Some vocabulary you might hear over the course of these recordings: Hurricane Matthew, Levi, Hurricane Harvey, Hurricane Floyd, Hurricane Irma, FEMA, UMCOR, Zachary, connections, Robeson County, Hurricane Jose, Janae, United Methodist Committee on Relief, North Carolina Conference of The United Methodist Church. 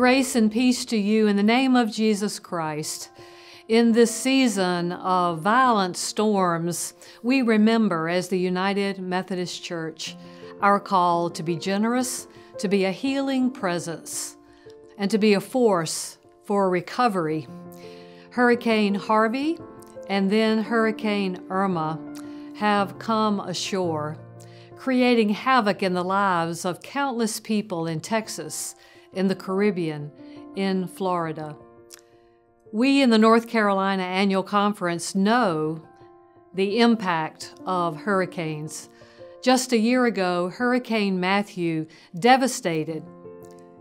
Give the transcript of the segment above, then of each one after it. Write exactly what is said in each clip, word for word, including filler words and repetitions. Grace and peace to you in the name of Jesus Christ. In this season of violent storms, we remember as the United Methodist Church our call to be generous, to be a healing presence, and to be a force for recovery. Hurricane Harvey and then Hurricane Irma have come ashore, creating havoc in the lives of countless people in Texas, in the Caribbean, in Florida. We in the North Carolina Annual Conference know the impact of hurricanes. Just a year ago, Hurricane Matthew devastated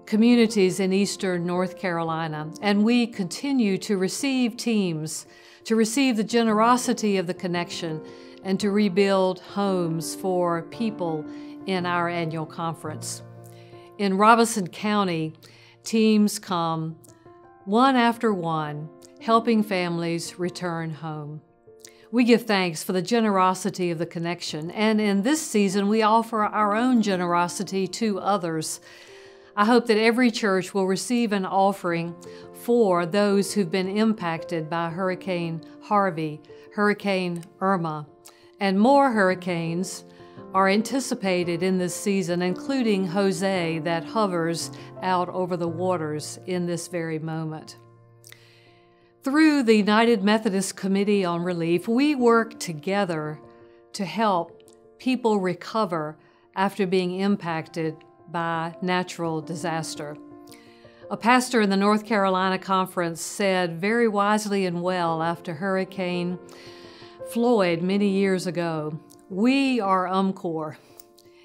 communities in eastern North Carolina, and we continue to receive teams, to receive the generosity of the connection, and to rebuild homes for people in our annual conference. In Robeson County, teams come one after one, helping families return home. We give thanks for the generosity of the connection, and in this season, we offer our own generosity to others. I hope that every church will receive an offering for those who've been impacted by Hurricane Harvey, Hurricane Irma, and more hurricanes are anticipated in this season, including Jose that hovers out over the waters in this very moment. Through the United Methodist Committee on Relief, we work together to help people recover after being impacted by natural disaster. A pastor in the North Carolina Conference said very wisely and well after Hurricane Floyd many years ago, "We are UMCOR.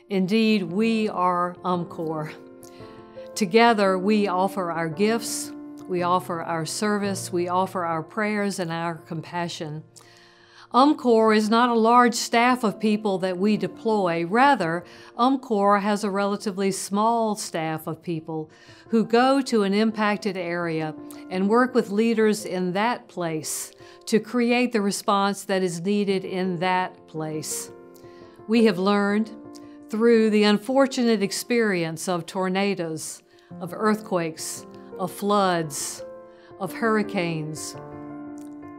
Indeed, we are UMCOR. Together, we offer our gifts, we offer our service, we offer our prayers and our compassion." UMCOR is not a large staff of people that we deploy. Rather, UMCOR has a relatively small staff of people who go to an impacted area and work with leaders in that place to create the response that is needed in that place. We have learned through the unfortunate experience of tornadoes, of earthquakes, of floods, of hurricanes,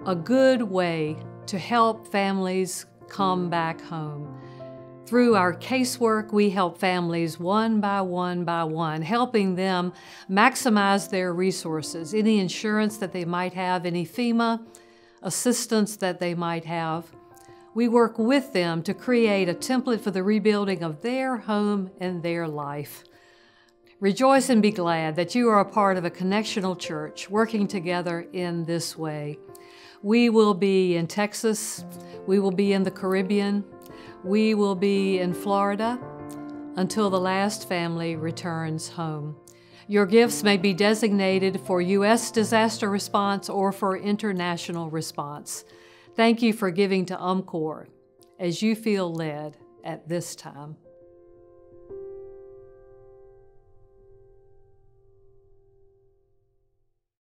a good way to help families come back home. Through our casework, we help families one by one by one, helping them maximize their resources, any insurance that they might have, any FEMA assistance that they might have. We work with them to create a template for the rebuilding of their home and their life. Rejoice and be glad that you are a part of a connectional church working together in this way. We will be in Texas, we will be in the Caribbean, we will be in Florida until the last family returns home. Your gifts may be designated for U S disaster response or for international response. Thank you for giving to UMCOR as you feel led at this time.